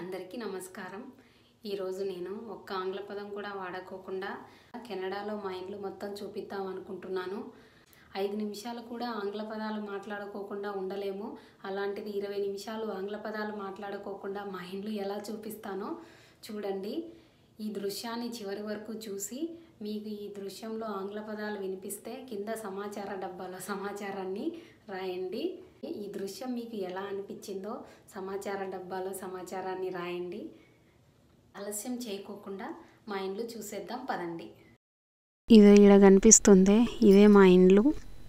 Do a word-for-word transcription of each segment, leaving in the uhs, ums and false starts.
అందరికీ నమస్కారం। ఈ రోజు నేను ఒక ఆంగ్ల పదం కూడా వాడకోకుండా కెనడాలో మా ఇల్లు మొత్తం చూపిద్దాం అనుకుంటున్నాను। ఐదు నిమిషాలు కూడా ఆంగ్ల పదాలు మాట్లాడకోకుండా ఉండలేము, అలాంటిది ఇరవై నిమిషాలు ఆంగ్ల పదాలు మాట్లాడకోకుండా మా ఇల్లు ఎలా చూపిస్తానో చూడండి। ఈ దృశ్యాన్ని చివరి వరకు చూసి మీకు ఈ దృశ్యంలో ఆంగ్ల పదాలు వినిపిస్తే కింద సమాచార డబ్బాలో సమాచారాన్ని రాయండి। ఈ దృశ్యం మీకు ఎలా అనిపించిందో సమాచార డబ్బాలో సమాచారాన్ని రాయండి। ఆలస్యం చేయకోకుండా మా ఇల్లు చూసేద్దాం పదండి। ఇది ఇలా కనిపిస్తుంది, ఇదే మా ఇల్లు।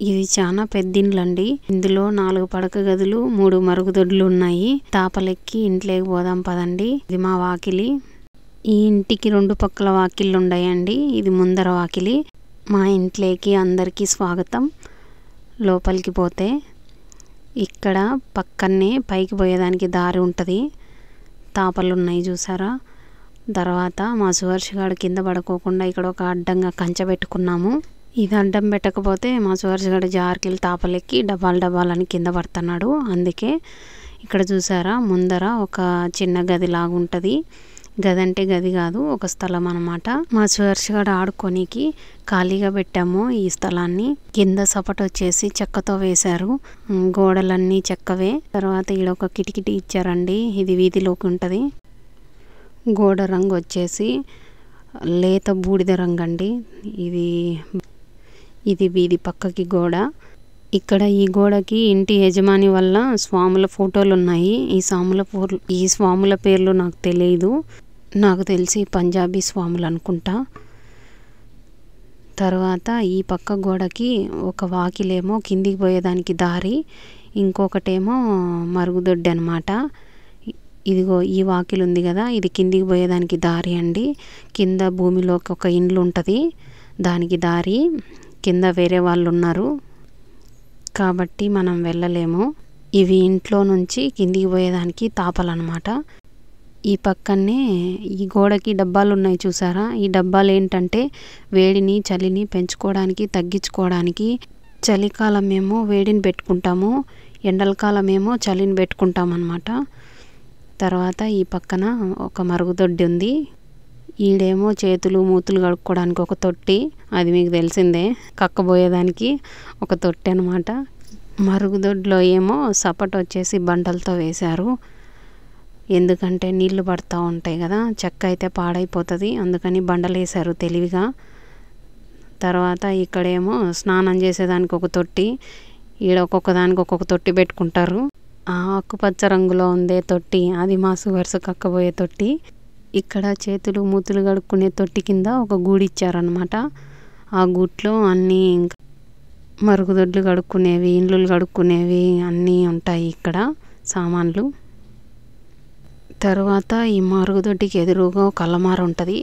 ఇది చాలా పెద్ద ఇల్లు అండి। ఇందులో నాలుగు పడక గదులు, మూడు మరుగుదొడ్లు ఉన్నాయి। తాపలెక్కి ఇంట్లోకి పోదాం పదండి। ఇది మా వాకిలి। ఈ ఇంటికి రెండు పక్కల వాకిళ్ళు ఉన్నాయండి। ఇది ముందర వాకిలి। మా ఇంట్లోకి అందరికీ స్వాగతం। లోపలికి పోతే ఇక్కడ పక్కనే పైకి పోయేదానికి దారి ఉంటుంది। తాపలు ఉన్నాయి చూసారా। తర్వాత మా సువర్షగాడు కింద పడుకోకుండా ఇక్కడ ఒక అడ్డంగా కంచె పెట్టుకున్నాము। ఇది అడ్డం పెట్టకపోతే మా సువర్షగాడు జారికెళ్ళి తాపలెక్కి డబ్బాలు డబ్బాలని కింద పడుతున్నాడు। అందుకే ఇక్కడ చూసారా ముందర ఒక చిన్న గది లాగుంటుంది। గది అంటే గది కాదు, ఒక స్థలం అన్నమాట। మా సువర్షగాడు ఆడుకోనికి ఖాళీగా పెట్టాము ఈ స్థలాన్ని। కింద సపట వచ్చేసి చెక్కతో వేశారు, గోడలన్నీ చెక్కవే। తర్వాత ఈడ ఒక కిటికీ ఇచ్చారండి, ఇది వీధిలోకి ఉంటుంది। గోడ రంగు వచ్చేసి లేత బూడిద రంగు అండి। ఇది ఇది వీధి పక్కకి గోడ। ఇక్కడ ఈ గోడకి ఇంటి యజమాని వల్ల స్వాముల ఫోటోలు ఉన్నాయి। ఈ స్వాముల ఈ స్వాముల పేర్లు నాకు తెలియదు, నాకు తెలిసి పంజాబీ స్వాములు అనుకుంటా। తర్వాత ఈ పక్క గోడకి ఒక వాకిలేమో కిందికి పోయేదానికి దారి, ఇంకొకటేమో మరుగుదొడ్డి అనమాట। ఇదిగో ఈ వాకిలు ఉంది కదా, ఇది కిందికి పోయేదానికి దారి అండి। కింద భూమిలోకి ఒక ఇండ్లు ఉంటుంది, దానికి దారి। కింద వేరే వాళ్ళు ఉన్నారు కాబట్టి మనం వెళ్ళలేము। ఇవి ఇంట్లో నుంచి కిందికి పోయేదానికి తాపలన్నమాట। ఈ పక్కనే ఈ గోడకి డబ్బాలు ఉన్నాయి చూసారా। ఈ డబ్బాలు ఏంటంటే వేడిని చలిని పెంచుకోవడానికి తగ్గించుకోవడానికి। చలికాలం ఏమో వేడిని పెట్టుకుంటాము, ఎండల కాలం ఏమో చలిని పెట్టుకుంటాం అన్నమాట। తర్వాత ఈ పక్కన ఒక మరుగుదొడ్డి ఉంది, ఈడేమో చేతులు మూతులు కడుక్కోవడానికి ఒక తొట్టి, అది మీకు తెలిసిందే, కక్కబోయేదానికి ఒక తొట్టి అనమాట। మరుగుదొడ్లో ఏమో సపట వచ్చేసి బండలతో వేశారు, ఎందుకంటే నీళ్లు పడుతూ ఉంటాయి కదా, చెక్క అయితే పాడైపోతుంది, అందుకని బండలు వేశారు తెలివిగా। తర్వాత ఇక్కడేమో స్నానం చేసేదానికి ఒక తొట్టి, ఈడ ఒక్కొక్క దానికి ఒక్కొక్క తొట్టి పెట్టుకుంటారు। ఆ ఆకుపచ్చ రంగులో ఉండే తొట్టి అది మా సువర్స కక్కబోయే తొట్టి। ఇక్కడ చేతులు మూతులు కడుక్కునే తొట్టి కింద ఒక గూడు ఇచ్చారనమాట। ఆ గూట్లో అన్నీ ఇంకా మరుగుదొడ్లు కడుక్కునేవి, ఇండ్లు కడుక్కునేవి అన్నీ ఉంటాయి ఇక్కడ సామాన్లు। తర్వాత ఈ మరుగుదొడ్డికి ఎదురుగా ఒక అలమార ఉంటుంది,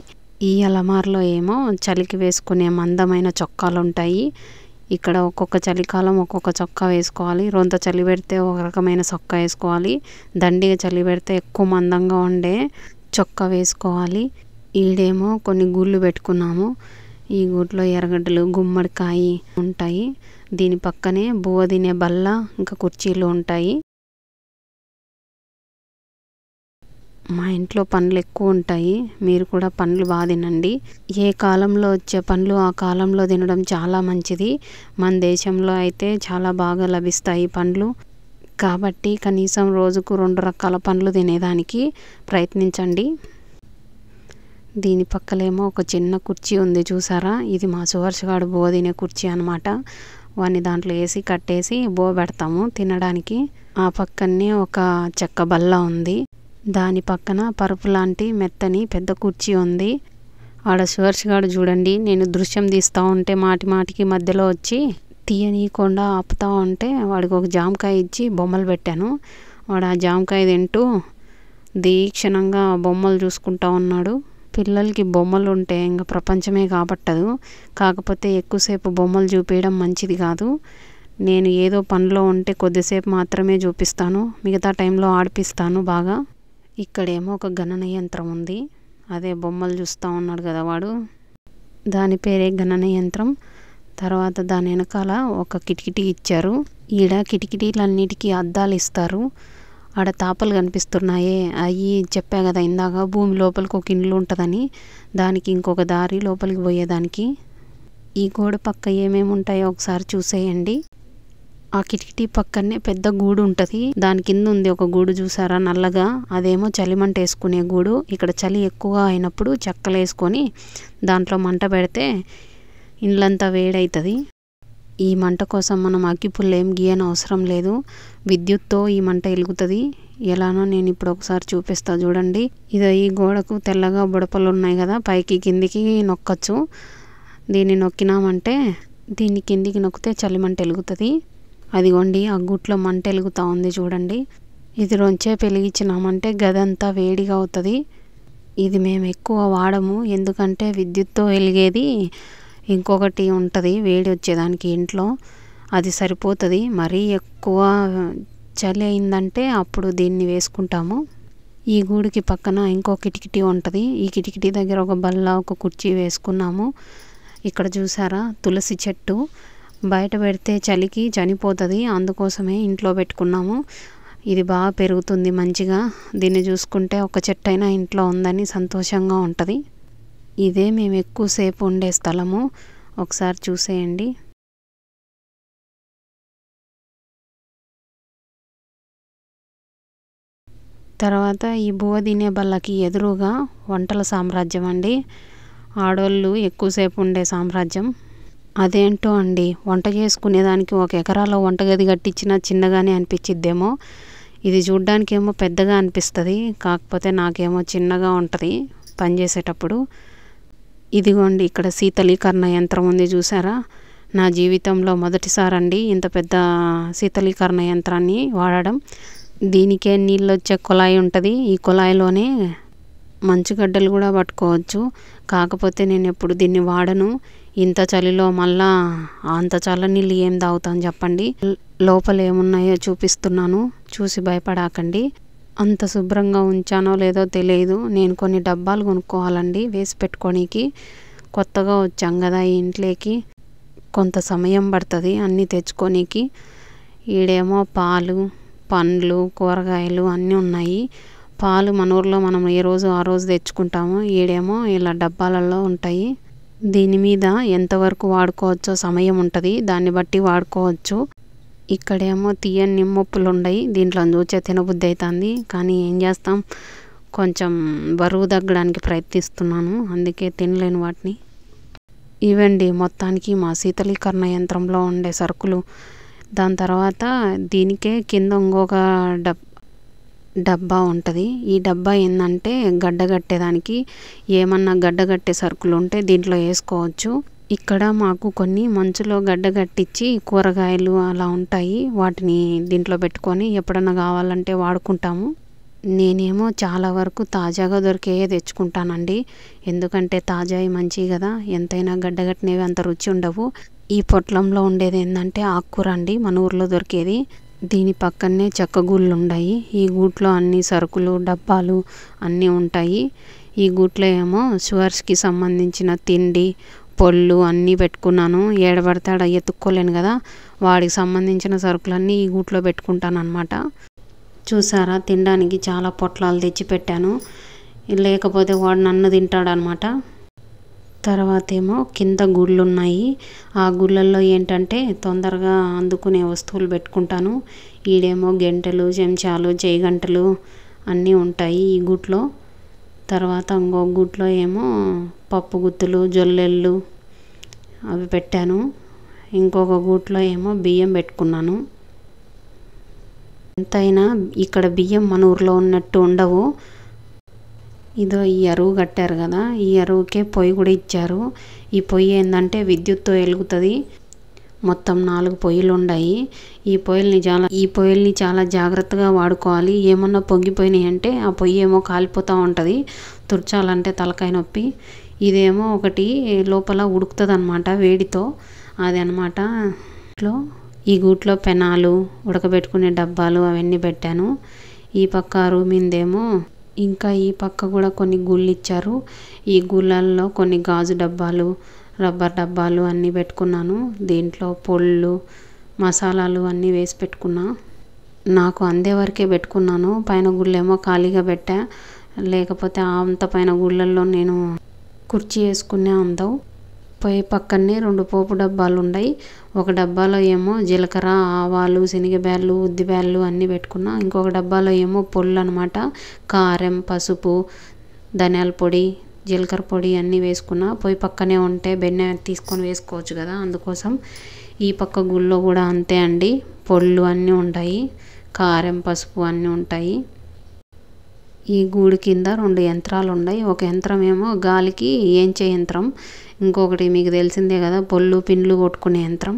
ఈ అలమారలో ఏమో చలికి వేసుకునే మందమైన చొక్కాలు ఉంటాయి। ఇక్కడ ఒక్కొక్క చలికాలం ఒక్కొక్క చొక్కా వేసుకోవాలి, రొంత చలి పెడితే ఒక రకమైన చొక్కా వేసుకోవాలి, దండిగా చలి పెడితే ఎక్కువ మందంగా ఉండే చొక్కా వేసుకోవాలి। ఈడేమో కొన్ని గూళ్ళు పెట్టుకున్నాము, ఈ గూట్లో ఎర్రగడ్డలు గుమ్మడికాయ ఉంటాయి, దీని పక్కనే బువ్వ తినే బల్ల ఇంకా కుర్చీలు ఉంటాయి। మా ఇంట్లో పండ్లు ఎక్కువ ఉంటాయి, మీరు కూడా పండ్లు బాగా తినండి। ఏ కాలంలో వచ్చే పండ్లు ఆ కాలంలో తినడం చాలా మంచిది। మన దేశంలో అయితే చాలా బాగా లభిస్తాయి పండ్లు, కాబట్టి కనీసం రోజుకు రెండు రకాల పండ్లు తినేదానికి ప్రయత్నించండి। దీని పక్కలేమో ఒక చిన్న కుర్చీ ఉంది చూసారా, ఇది మా సువర్షగాడు బో తినే కుర్చీ అనమాట। వాడిని దాంట్లో వేసి కట్టేసి బో పెడతాము తినడానికి। ఆ పక్కనే ఒక చెక్క బల్ల ఉంది, దాని పక్కన పరుపు లాంటి మెత్తని పెద్ద కుర్చీ ఉంది। ఆడ సువర్షగాడు చూడండి, నేను దృశ్యం తీస్తూ ఉంటే మాటి మాటికి మధ్యలో వచ్చి తీయనీయకుండా ఆపుతా ఉంటే వాడికి ఒక జామకాయ ఇచ్చి బొమ్మలు పెట్టాను, వాడు ఆ జామకాయ తింటూ దీక్షణంగా బొమ్మలు చూసుకుంటూ ఉన్నాడు। పిల్లలకి బొమ్మలు ఉంటే ఇంకా ప్రపంచమే కాబట్టదు, కాకపోతే ఎక్కువసేపు బొమ్మలు చూపించడం మంచిది కాదు। నేను ఏదో పనిలో ఉంటే కొద్దిసేపు మాత్రమే చూపిస్తాను, మిగతా టైంలో ఆడిపిస్తాను బాగా। ఇక్కడేమో ఒక గణన యంత్రం ఉంది, అదే బొమ్మలు చూస్తూ ఉన్నాడు కదా వాడు, దాని పేరే గణన యంత్రం। తర్వాత దాని వెనకాల ఒక కిటికీ ఇచ్చారు, ఈడ కిటికీలన్నిటికీ అద్దాలు ఇస్తారు, ఆడ తాపలు కనిపిస్తున్నాయే అవి చెప్పా కదా ఇందాక భూమి లోపలికి ఒక ఇల్లు ఉంటదని దానికి ఇంకొక దారి లోపలికి పోయేదానికి ఈ గోడ పక్క ఏమేమి ఉంటాయో ఒకసారి చూసేయండి। ఆ కిటికీ పక్కనే పెద్ద గూడు ఉంటది దాని కింద ఉంది ఒక గూడు చూసారా నల్లగా అదేమో చలిమంట వేసుకునే గూడు। ఇక్కడ చలి ఎక్కువగా అయినప్పుడు చెక్కలు వేసుకొని దాంట్లో మంట పెడితే ఇల్లంతా వేడైతది। ఈ మంట కోసం మనం అగ్గిపుల్ల ఏం గీయన అవసరం లేదు, విద్యుత్తో ఈ మంట ఎలుగుతుంది। ఎలానో నేను ఇప్పుడు ఒకసారి చూపిస్తా చూడండి। ఇది ఈ గోడకు తెల్లగా బుడపలు ఉన్నాయి కదా పైకి కిందికి నొక్కచ్చు, దీన్ని నొక్కినామంటే దీన్ని కిందికి నొక్కితే చలి మంట ఎలుగుతుంది। అదిగోండి ఆ గుట్లో మంట ఎలుగుతూ ఉంది చూడండి, ఇది రొంచే పెలిగించినామంటే గదంతా వేడిగా అవుతుంది। ఇది మేము ఎక్కువ వాడము ఎందుకంటే విద్యుత్తో వెలిగేది ఇంకొకటి ఉంటుంది వేడి వచ్చేదానికి ఇంట్లో, అది సరిపోతుంది। మరీ ఎక్కువ చలి అయిందంటే అప్పుడు దీన్ని వేసుకుంటాము। ఈ గూడికి పక్కన ఇంకో కిటికీ ఉంటుంది, ఈ కిటికీ దగ్గర ఒక బల్ల ఒక కుర్చీ వేసుకున్నాము। ఇక్కడ చూసారా తులసి చెట్టు బయట పెడితే చలికి చనిపోతుంది అందుకోసమే ఇంట్లో పెట్టుకున్నాము। ఇది బాగా పెరుగుతుంది మంచిగా, దీన్ని చూసుకుంటే ఒక చెట్టు అయినా ఇంట్లో ఉందని సంతోషంగా ఉంటుంది। ఇదే మేము ఎక్కువసేపు ఉండే స్థలము, ఒకసారి చూసేయండి। తర్వాత ఈ బువ్వ తినే బల్లకి ఎదురుగా వంటల సామ్రాజ్యం అండి, ఆడోళ్ళు ఎక్కువసేపు ఉండే సామ్రాజ్యం। అదేంటో అండి వంట చేసుకునేదానికి ఒక ఎకరాలో వంటగది కట్టించినా చిన్నగానే అనిపించిద్దేమో, ఇది చూడ్డానికేమో పెద్దగా అనిపిస్తుంది కాకపోతే నాకేమో చిన్నగా ఉంటుంది పనిచేసేటప్పుడు। ఇదిగోండి ఇక్కడ శీతలీకరణ యంత్రం ఉంది చూసారా, నా జీవితంలో మొదటిసారి అండి ఇంత పెద్ద శీతలీకరణ యంత్రాన్ని వాడడం। దీనికే నీళ్ళు వచ్చే కుళాయి ఉంటుంది, ఈ కుళాయిలోనే మంచుగడ్డలు కూడా పట్టుకోవచ్చు, కాకపోతే నేను ఎప్పుడు దీన్ని వాడను। ఇంత చలిలో మళ్ళా అంత చల్ల నీళ్ళు ఏం తాగుతాను చెప్పండి। లోపల ఏమున్నాయో చూపిస్తున్నాను, చూసి భయపడకండి। అంత శుభ్రంగా ఉంచానో లేదో తెలియదు, నేను కొన్ని డబ్బాలు కొనుక్కోవాలండి వేసి పెట్టుకోనీకి, కొత్తగా వచ్చాం కదా ఈ ఇంట్లోకి కొంత సమయం పడుతుంది అన్నీ తెచ్చుకోనీకి। ఈడేమో పాలు పండ్లు కూరగాయలు అన్నీ ఉన్నాయి, పాలు మన ఊర్లో మనం ఏ రోజు ఆ రోజు తెచ్చుకుంటాము, ఈడేమో ఇలా డబ్బాలలో ఉంటాయి। దీని మీద ఎంతవరకు వాడుకోవచ్చో సమయం ఉంటుంది దాన్ని బట్టి వాడుకోవచ్చు। ఇక్కడేమో తీయని నిమ్మప్పులు ఉన్నాయి, దీంట్లో చూచే తినబుద్ధి అవుతుంది కానీ ఏం చేస్తాం, కొంచెం బరువు తగ్గడానికి ప్రయత్నిస్తున్నాను అందుకే తినలేని వాటిని। ఇవండి మొత్తానికి మా శీతలీకరణ యంత్రంలో ఉండే సరుకులు। దాని తర్వాత దీనికే కింద ఇంకొక డబ్ డబ్బా ఉంటుంది, ఈ డబ్బా ఏంటంటే గడ్డగట్టేదానికి ఏమన్నా గడ్డగట్టే సరుకులు ఉంటే దీంట్లో వేసుకోవచ్చు। ఇక్కడ మాకు కొన్ని మంచులో గడ్డ కట్టించి కూరగాయలు అలా ఉంటాయి వాటిని దీంట్లో పెట్టుకొని ఎప్పుడన్నా కావాలంటే వాడుకుంటాము। నేనేమో చాలా వరకు తాజాగా దొరికే తెచ్చుకుంటానండి ఎందుకంటే తాజాయి మంచివి కదా, ఎంతైనా గడ్డ కట్టినవి అంత రుచి ఉండవు। ఈ పొట్లంలో ఉండేది ఏంటంటే ఆకుకూర అండి మన ఊర్లో దొరికేది, దీని పక్కనే చెక్క గూళ్ళు ఉన్నాయి, ఈ గూట్లో అన్ని సరుకులు డబ్బాలు అన్నీ ఉంటాయి। ఈ గూట్లో ఏమో షుగర్స్కి సంబంధించిన తిండి పొళ్ళు అన్నీ పెట్టుకున్నాను, ఏడబడతాడ ఎత్తుక్కోలేను కదా వాడికి సంబంధించిన సరుకులన్నీ ఈ గూట్లో పెట్టుకుంటాను అనమాట। చూసారా తినడానికి చాలా పొట్లాలు తెచ్చిపెట్టాను, లేకపోతే వాడు నన్ను తింటాడనమాట। తర్వాత ఏమో కింద గుళ్ళు ఉన్నాయి, ఆ గుళ్ళల్లో ఏంటంటే తొందరగా అందుకునే వస్తువులు పెట్టుకుంటాను। ఈడేమో గెంటెలు చెంచాలు చేయగంటలు అన్నీ ఉంటాయి ఈ గూట్లో। తర్వాత ఇంకో గుట్లో ఏమో పప్పు గుత్తులు జొల్లెళ్ళు అవి పెట్టాను, ఇంకొక గుట్లో ఏమో బియ్యం పెట్టుకున్నాను। ఎంతైనా ఇక్కడ బియ్యం మన ఊర్లో ఉన్నట్టు ఉండవు, ఇదో ఈ అరువు కట్టారు కదా ఈ అరువుకే పొయ్యి కూడా ఇచ్చారు, ఈ పొయ్యి ఏంటంటే విద్యుత్తో వెలుగుతుంది। మొత్తం నాలుగు పొయ్యిలు ఉన్నాయి, ఈ పొయ్యిల్ని చాలా ఈ పొయ్యిల్ని చాలా జాగ్రత్తగా వాడుకోవాలి, ఏమన్నా పొంగిపోయినాయి అంటే ఆ పొయ్యి ఏమో కాలిపోతూ ఉంటుంది, తుర్చాలంటే తలకాయ నొప్పి। ఇదేమో ఒకటి లోపల ఉడుకుతుంది అనమాట వేడితో, అది అనమాట ఇట్లో ఈ గూట్లో పెనాలు ఉడకబెట్టుకునే డబ్బాలు అవన్నీ పెట్టాను। ఈ పక్క రూమిందేమో ఇంకా ఈ పక్క కూడా కొన్ని గుళ్ళు ఇచ్చారు, ఈ గుళ్ళల్లో కొన్ని గాజు డబ్బాలు రబ్బర్ డబ్బాలు అన్నీ పెట్టుకున్నాను, దీంట్లో పొళ్ళు మసాలాలు అన్నీ వేసి పెట్టుకున్నా। నాకు అందే వరకే పెట్టుకున్నాను. పైన గుళ్ళేమో ఖాళీగా పెట్టా, లేకపోతే అంత పైన గుళ్ళల్లో నేను కుర్చీ వేసుకునే అందవు. పోయి పక్కనే రెండు పోపు డబ్బాలు ఉన్నాయి. ఒక డబ్బాలో ఏమో జీలకర్ర, ఆవాలు, శనగబ్యాళ్ళు, ఉద్దిబ్యాళ్ళు అన్నీ పెట్టుకున్నా. ఇంకొక డబ్బాలో ఏమో పొళ్ళు అనమాట, కారం, పసుపు, ధనియాల పొడి, జీలకర్ర పొడి అన్నీ వేసుకున్నా. పోయి పక్కనే ఉంటే బెన్నె తీసుకొని వేసుకోవచ్చు కదా, అందుకోసం. ఈ పక్క గుళ్ళో కూడా అంతే అండి, పొళ్ళు అన్నీ ఉంటాయి, కారం, పసుపు అన్నీ ఉంటాయి. ఈ గూడు కింద రెండు యంత్రాలు ఉన్నాయి. ఒక యంత్రం ఏమో గాలికి ఏంచే యంత్రం, ఇంకొకటి మీకు తెలిసిందే కదా పొళ్ళు పిండ్లు కొట్టుకునే యంత్రం.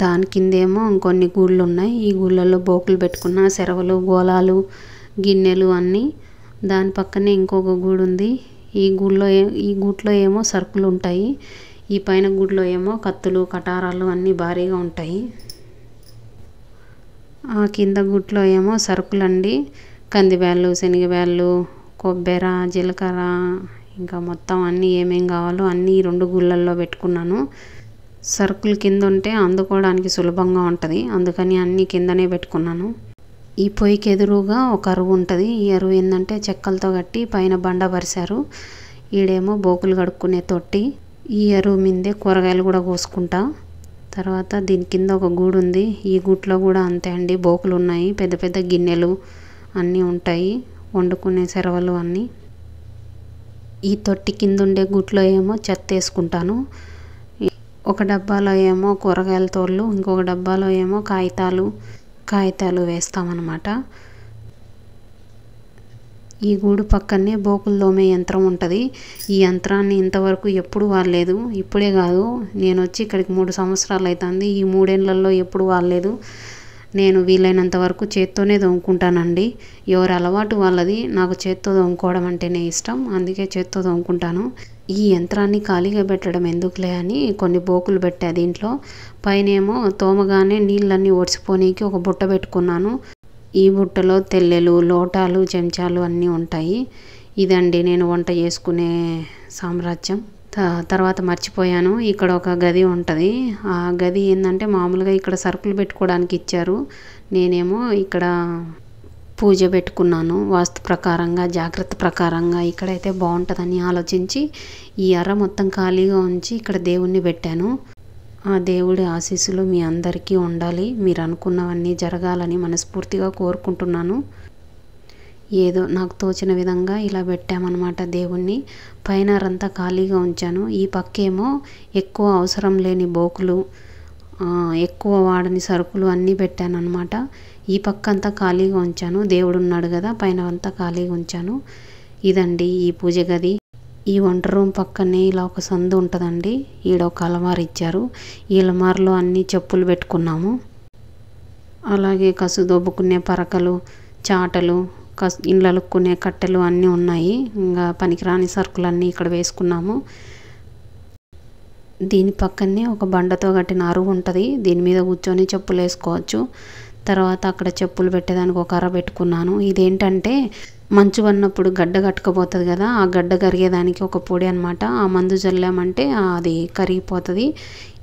దాని కిందేమో ఇంకొన్ని గూళ్ళు ఉన్నాయి. ఈ గూళ్ళల్లో బోకులు పెట్టుకున్న సెరవలు, గోళాలు, గిన్నెలు అన్నీ. దాని పక్కనే ఇంకొక గూడు ఉంది. ఈ గూళ్ళో ఈ గూట్లో ఏమో సరుకులు ఉంటాయి. ఈ పైన గూట్లో ఏమో కత్తులు, కటారాలు అన్నీ భారీగా ఉంటాయి. ఆ కింద గుట్లో ఏమో సరుకులండి, కందిబ్యాళ్ళు, శనగబ్యాళ్ళు, కొబ్బెర, జీలకర్ర, ఇంకా మొత్తం అన్నీ ఏమేం కావాలో అన్నీ రెండు గుళ్ళల్లో పెట్టుకున్నాను. సరుకులు కింద ఉంటే అందుకోవడానికి సులభంగా ఉంటుంది, అందుకని అన్నీ కిందనే పెట్టుకున్నాను. ఈ పొయ్యికి ఎదురుగా ఒక అరువు ఉంటుంది. ఈ అరువు ఏంటంటే చెక్కలతో కట్టి పైన బండ పరిశారు. ఈడేమో బోకులు కడుక్కునే తొట్టి. ఈ అరువు మీదే కూరగాయలు కూడా కోసుకుంటా. తర్వాత దీని కింద ఒక గూడు ఉంది. ఈ గూట్లో కూడా అంతే అండి, బోకులు ఉన్నాయి, పెద్ద పెద్ద గిన్నెలు అన్నీ ఉంటాయి, వండుకునే సెరవలు అన్నీ. ఈ తొట్టి కింద ఉండే గూట్లో ఏమో చెత్త వేసుకుంటాను. ఒక డబ్బాలో ఏమో కూరగాయల తోళ్ళు, ఇంకొక డబ్బాలో ఏమో కాగితాలు కాగితాలు వేస్తామన్నమాట. ఈ గూడు పక్కనే బోకులు తోమే యంత్రం ఉంటుంది. ఈ యంత్రాన్ని ఇంతవరకు ఎప్పుడు వాడలేదు. ఇప్పుడే కాదు, నేను వచ్చి ఇక్కడికి మూడు సంవత్సరాలు అవుతుంది. ఈ మూడేళ్లలో ఎప్పుడు వాడలేదు. నేను వీలైనంత వరకు చేత్తోనే తోముకుంటానండి. ఎవరి అలవాటు వాళ్ళది. నాకు చేత్తో తోముకోవడం అంటేనే ఇష్టం, అందుకే చేత్తో తోముకుంటాను. ఈ యంత్రాన్ని ఖాళీగా పెట్టడం ఎందుకులే అని కొన్ని బోకులు పెట్టా. దీంట్లో పైనేమో తోమగానే నీళ్ళన్నీ ఓడిసిపోనీకి ఒక బుట్ట పెట్టుకున్నాను. ఈ బుట్టలో తెల్లెలు, లోటాలు, చెంచాలు అన్నీ ఉంటాయి. ఇదండి నేను వంట చేసుకునే సామ్రాజ్యం. తర్వాత మర్చిపోయాను, ఇక్కడ ఒక గది ఉంటుంది. ఆ గది ఏంటంటే మామూలుగా ఇక్కడ సరుకులు పెట్టుకోవడానికి ఇచ్చారు. నేనేమో ఇక్కడ పూజ పెట్టుకున్నాను వాస్తు ప్రకారంగా, జాగ్రత్త ప్రకారంగా. ఇక్కడైతే బాగుంటుందని ఆలోచించి ఈ అర మొత్తం ఖాళీగా ఉంచి ఇక్కడ దేవుణ్ణి పెట్టాను. ఆ దేవుడి ఆశీస్సులు మీ అందరికీ ఉండాలి, మీరు అనుకున్నవన్నీ జరగాలని మనస్ఫూర్తిగా కోరుకుంటున్నాను. ఏదో నాకు తోచిన విధంగా ఇలా పెట్టామన్నమాట దేవుణ్ణి. పైన అరంతా ఖాళీగా ఉంచాను. ఈ పక్కేమో ఎక్కువ అవసరం లేని బోకులు, ఎక్కువ వాడని సరుకులు అన్నీ పెట్టాను అనమాట. ఈ పక్క అంతా ఖాళీగా ఉంచాను, దేవుడు ఉన్నాడు కదా, పైన అంతా ఖాళీగా ఉంచాను. ఇదండి ఈ పూజ గది. ఈ వంట రూమ్ పక్కనే ఇలా ఒక సందు ఉంటుందండి. ఈడ ఒక అలమారు ఇచ్చారు. ఈ అలమారులో అన్ని చెప్పులు పెట్టుకున్నాము. అలాగే కసు దోబుకునే పరకలు, చాటలు, కసు ఇళ్ళలుక్కునే కట్టెలు అన్నీ ఉన్నాయి. ఇంకా పనికిరాని సరుకులన్నీ ఇక్కడ వేసుకున్నాము. దీని పక్కనే ఒక బండతో కట్టిన అరువు ఉంటుంది. దీని మీద కూర్చొని చెప్పులు వేసుకోవచ్చు. తర్వాత అక్కడ చెప్పులు పెట్టేదానికి ఒక అర పెట్టుకున్నాను. ఇదేంటంటే మంచు పడినప్పుడు గడ్డ కట్టుకుపోతుంది కదా, ఆ గడ్డ కరిగేదానికి ఒక పొడి అనమాట. ఆ మందు చల్లామంటే అది కరిగిపోతుంది.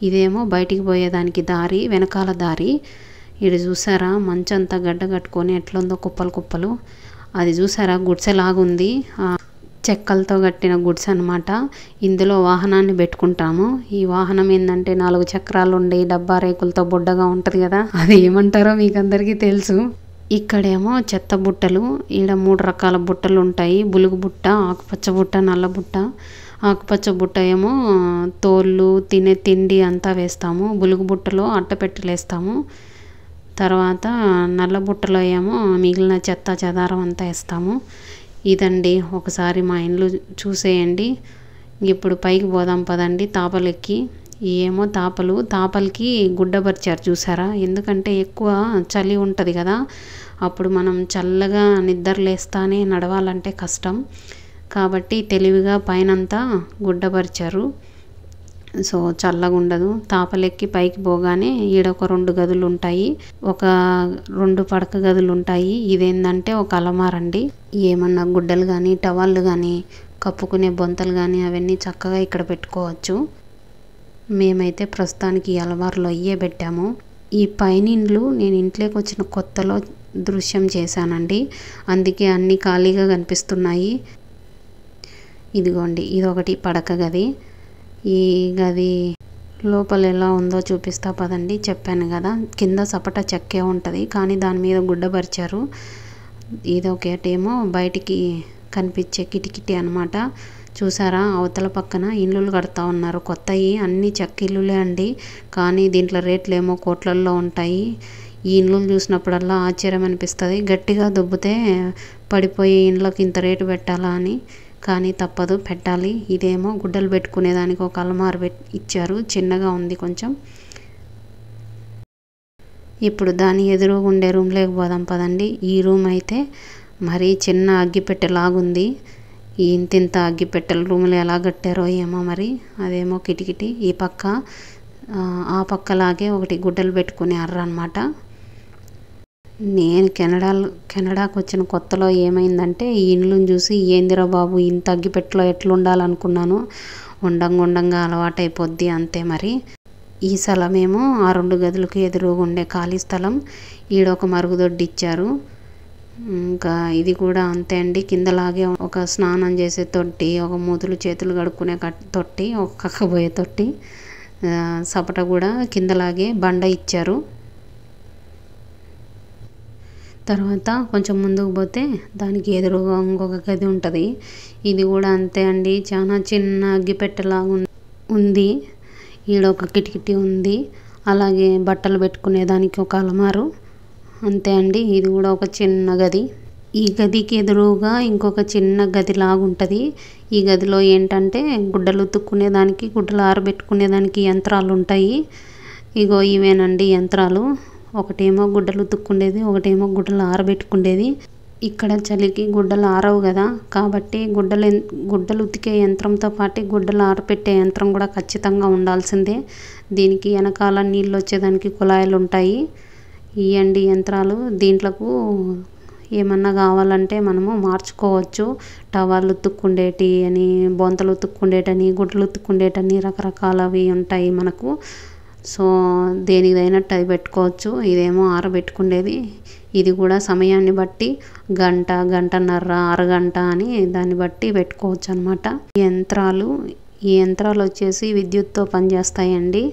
ఇదేమో బయటికి పోయేదానికి దారి, వెనకాల దారి. ఇది చూసారా, మంచంతా గడ్డ కట్టుకొని ఎట్లుందో కుప్పలు కుప్పలు. అది చూసారా గుడిసెలాగుంది, చెక్కలతో కట్టిన గుడిసె అనమాట. ఇందులో వాహనాన్ని పెట్టుకుంటాము. ఈ వాహనం ఏంటంటే నాలుగు చక్రాలు ఉండి డబ్బా రేకులతో బొడ్డగా ఉంటుంది కదా, అది ఏమంటారో మీకు అందరికీ తెలుసు. ఇక్కడేమో చెత్త బుట్టలు. ఈడ మూడు రకాల బుట్టలు ఉంటాయి. బులుగు బుట్ట, ఆకుపచ్చ బుట్ట, నల్ల బుట్ట. ఆకుపచ్చ బుట్ట ఏమో తోళ్ళు, తినే తిండి అంతా వేస్తాము. బులుగు బుట్టలో అట్టపెట్టెలు వేస్తాము. తర్వాత నల్ల బుట్టలో ఏమో మిగిలిన చెత్త చెదారం అంతా వేస్తాము. ఇదండి, ఒకసారి మా ఇండ్లు చూసేయండి. ఇప్పుడు పైకి పోదాం పదండి, తాపలెక్కి. ఏమో తాపలు, తాపలకి గుడ్డపరిచారు చూసారా. ఎందుకంటే ఎక్కువ చలి ఉంటుంది కదా, అప్పుడు మనం చల్లగా నిద్రలేస్తానే నడవాలంటే కష్టం, కాబట్టి తెలివిగా పైనంతా గుడ్డపరిచారు. సో చల్లగా ఉండదు. తాపలెక్కి పైకి పోగానే ఈడొక రెండు గదులు ఉంటాయి, ఒక రెండు పడక గదులు ఉంటాయి. ఇదేంటంటే ఒక అలమారండి. ఏమన్నా గుడ్డలు కానీ, టవాళ్ళు కానీ, కప్పుకునే బొంతలు కానీ అవన్నీ చక్కగా ఇక్కడ పెట్టుకోవచ్చు. మేమైతే ప్రస్తుతానికి ఈ అలమారులో అయ్యే పెట్టాము. ఈ పైన ఇండ్లు నేను ఇంట్లోకి వచ్చిన కొత్తలో దృశ్యం చేశానండి, అందుకే అన్ని ఖాళీగా కనిపిస్తున్నాయి. ఇదిగోండి ఇదొకటి పడక గది. ఈ గది లోపల ఎలా ఉందో చూపిస్తా పదండి. చెప్పాను కదా కింద సపట చెక్కే ఉంటుంది కానీ దాని మీద గుడ్డ పరిచారు. ఇది ఒకటేమో బయటికి కనిపించే కిటికిటి అన్నమాట. చూసారా అవతల పక్కన ఇళ్ళు కడతా ఉన్నారు కొత్తవి, అన్ని చెక్క ఇళ్ళులే అండి, కానీ దీంట్లో రేట్లు ఏమో కోట్లల్లో ఉంటాయి. ఈ ఇళ్ళు చూసినప్పుడల్లా ఆశ్చర్యం అనిపిస్తుంది, గట్టిగా దుబ్బితే పడిపోయే ఇండ్లకు ఇంత రేటు పెట్టాలా అని, కానీ తప్పదు పెట్టాలి. ఇదేమో గుడ్డలు పెట్టుకునేదానికి ఒక అలమారు ఇచ్చారు, చిన్నగా ఉంది కొంచెం. ఇప్పుడు దాని ఎదురుగా ఉండే రూమ్లోకి పోదాం పదండి. ఈ రూమ్ అయితే మరీ చిన్న అగ్గిపెట్టెలాగుంది. ఇంతింత అగ్గిపెట్టెలు రూములు ఎలా కట్టారో ఏమో మరి. అదేమో కిటికిటి, ఈ పక్క ఆ పక్కలాగే ఒకటి గుడ్డలు పెట్టుకునే అర్ర అన్నమాట. నేను కెనడాలో కెనడాకు వచ్చిన కొత్తలో ఏమైందంటే ఈ ఇండ్లను చూసి ఏందిరా బాబు ఇంత అగ్గిపెట్టలో ఎట్లుండాలనుకున్నాను, ఉండంగా ఉండంగా అలవాటైపోద్ది అంతే మరి. ఈ స్థలమేమో ఆ రెండు గదులకు ఎదురుగా ఉండే ఖాళీ స్థలం. ఈడొక మరుగుదొడ్డి ఇచ్చారు. ఇంకా ఇది కూడా అంతే అండి, కిందలాగే ఒక స్నానం చేసే తొట్టి, ఒక మూతులు చేతులు కడుక్కునే తొట్టి, ఒక కక్కపోయే తొట్టి, సపట కూడా కిందలాగే బండ ఇచ్చారు. తర్వాత కొంచెం ముందుకు పోతే దానికి ఎదురుగా ఇంకొక గది ఉంటుంది. ఇది కూడా అంతే అండి, చాలా చిన్న అగ్గిపెట్టెలాగా ఉంది. ఈడొక కిటికిటి ఉంది, అలాగే బట్టలు పెట్టుకునేదానికి ఒక అలమారు. అంతే అండి, ఇది కూడా ఒక చిన్న గది. ఈ గదికి ఎదురుగా ఇంకొక చిన్న గది లాగుంటుంది. ఈ గదిలో ఏంటంటే గుడ్డలు ఉతుక్కునేదానికి, గుడ్డలు ఆరబెట్టుకునేదానికి యంత్రాలు ఉంటాయి. ఇగో ఇవేనండి యంత్రాలు, ఒకటేమో గుడ్డలు ఉతుక్కుండేది, ఒకటేమో గుడ్డలు ఆరబెట్టుకుండేది. ఇక్కడ చలికి గుడ్డలు ఆరవు కదా, కాబట్టి గుడ్డలు గుడ్డలు ఉతికే యంత్రంతో పాటు గుడ్డలు ఆరబెట్టే యంత్రం కూడా ఖచ్చితంగా ఉండాల్సిందే. దీనికి వెనకాల నీళ్ళు వచ్చేదానికి కుళాయిలు ఉంటాయి. ఇవండి యంత్రాలు, దీంట్లకు ఏమన్నా కావాలంటే మనము మార్చుకోవచ్చు. టవాళ్ళు ఉతుక్కుండేటి అని, బొంతలు ఉతుక్కుండేటని, గుడ్డలు ఉతుక్కుండేటని రకరకాలవి ఉంటాయి మనకు. సో దేనిదైనట్టు అది పెట్టుకోవచ్చు. ఇదేమో ఆరబెట్టుకుండేది, ఇది కూడా సమయాన్ని బట్టి గంట, గంటన్నర, అరగంట అని దాన్ని బట్టి పెట్టుకోవచ్చు అన్నమాట. ఈ యంత్రాలు ఈ యంత్రాలు వచ్చేసి విద్యుత్తో పనిచేస్తాయండి.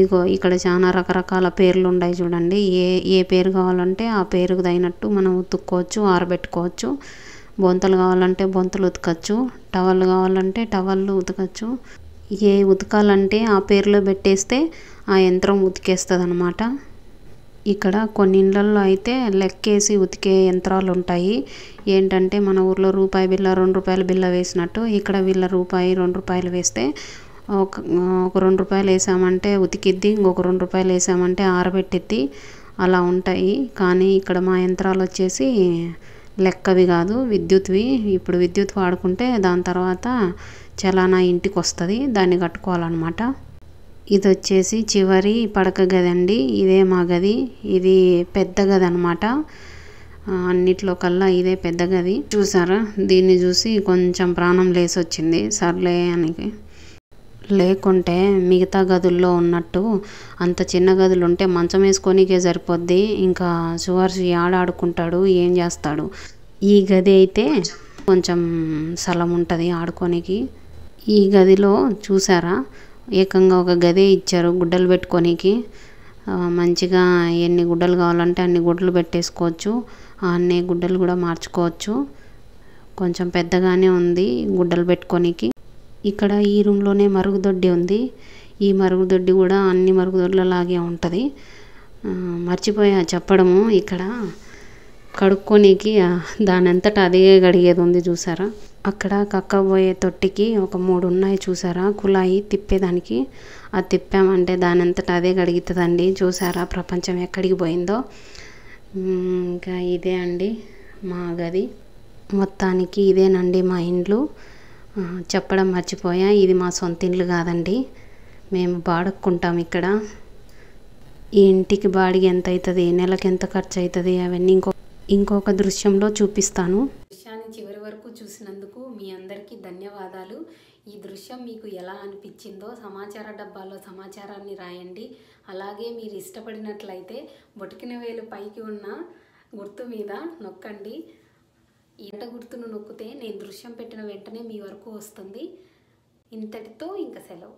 ఇగో ఇక్కడ చాలా రకరకాల పేర్లు ఉన్నాయి చూడండి, ఏ ఏ పేరు కావాలంటే ఆ పేరుకు తగినట్టు మనం ఉతుక్కోవచ్చు, ఆరబెట్టుకోవచ్చు. బొంతలు కావాలంటే బొంతలు ఉతకచ్చు, టవళ్ళు కావాలంటే టవళ్ళు ఉతకచ్చు. ఏ ఉతకాలంటే ఆ పేర్లో పెట్టేస్తే ఆ యంత్రం ఉతికేస్తుంది అనమాట. ఇక్కడ కొన్ని ఇళ్ళల్లో అయితే లెక్కేసి ఉతికే యంత్రాలు ఉంటాయి. ఏంటంటే మన ఊర్లో రూపాయి బిల్ల, రెండు రూపాయల బిల్ల వేసినట్టు ఇక్కడ వీళ్ళ రూపాయి రెండు రూపాయలు వేస్తే ఒక ఒక రెండు రూపాయలు వేసామంటే ఉతికిద్ది, ఇంకొక రెండు రూపాయలు వేసామంటే ఆరబెట్టిద్ది, అలా ఉంటాయి. కానీ ఇక్కడ మా యంత్రాలు వచ్చేసి లెక్కవి కాదు, విద్యుత్వి. ఇప్పుడు విద్యుత్ వాడుకుంటే దాని తర్వాత చలానా ఇంటికి వస్తుంది, దాన్ని కట్టుకోవాలన్నమాట. ఇది వచ్చేసి చివరి పడక గది అండి, ఇదే మా గది. ఇది పెద్ద గది అనమాట, అన్నిట్లో కల్లా ఇదే పెద్ద గది. చూసారా దీన్ని చూసి కొంచెం ప్రాణం లేసి వచ్చింది, సర్లే అని. లేకుంటే మిగతా గదుల్లో ఉన్నట్టు అంత చిన్న గదులు ఉంటే మంచం వేసుకోనికే సరిపోద్ది, ఇంకా సువర్సి ఆడాడుకుంటాడు ఏం చేస్తాడు. ఈ గది అయితే కొంచెం స్థలం ఉంటుంది ఆడుకోనికి. ఈ గదిలో చూసారా ఏకంగా ఒక గదే ఇచ్చారు గుడ్డలు పెట్టుకోనికి. మంచిగా ఎన్ని గుడ్డలు కావాలంటే అన్ని గుడ్డలు పెట్టేసుకోవచ్చు, అన్ని గుడ్డలు కూడా మార్చుకోవచ్చు. కొంచెం పెద్దగానే ఉంది గుడ్డలు పెట్టుకోనికి. ఇక్కడ ఈ రూమ్లోనే మరుగుదొడ్డి ఉంది. ఈ మరుగుదొడ్డి కూడా అన్ని మరుగుదొడ్లలాగే ఉంటుంది. మర్చిపోయా చెప్పడము, ఇక్కడ కడుక్కోనికి దాని అంతటా అదే కడిగేది ఉంది చూసారా. అక్కడ కక్కబోయే తొట్టికి ఒక మూడు ఉన్నాయి చూసారా, కుళాయి తిప్పేదానికి. అది తిప్పామంటే దాని అంతటా అదే కడుగుతుందండి. చూసారా ప్రపంచం ఎక్కడికి పోయిందో. ఇంకా ఇదే అండి మా గది. మొత్తానికి ఇదేనండి మా ఇండ్లు. చెప్పడం మర్చిపోయా, ఇది మా సొంత ఇండ్లు కాదండి, మేము బాడుక్కుంటాం ఇక్కడ. ఈ ఇంటికి బాడిగ ఎంత అవుతుంది, నెలకు ఎంత ఖర్చు అవుతుంది, అవన్నీ ఇంకో ఇంకొక దృశ్యంలో చూపిస్తాను. దృశ్యాన్ని చివరి వరకు చూసినందుకు మీ అందరికీ ధన్యవాదాలు. ఈ దృశ్యం మీకు ఎలా అనిపించిందో సమాచార డబ్బాలో సమాచారాన్ని రాయండి. అలాగే మీరు ఇష్టపడినట్లయితే బొటికిన వేలు పైకి ఉన్న గుర్తు మీద నొక్కండి. ఈట గుర్తును నొక్కితే నేను దృశ్యం పెట్టిన వెంటనే మీ వరకు వస్తుంది. ఇంతటితో ఇంకా సెలవు.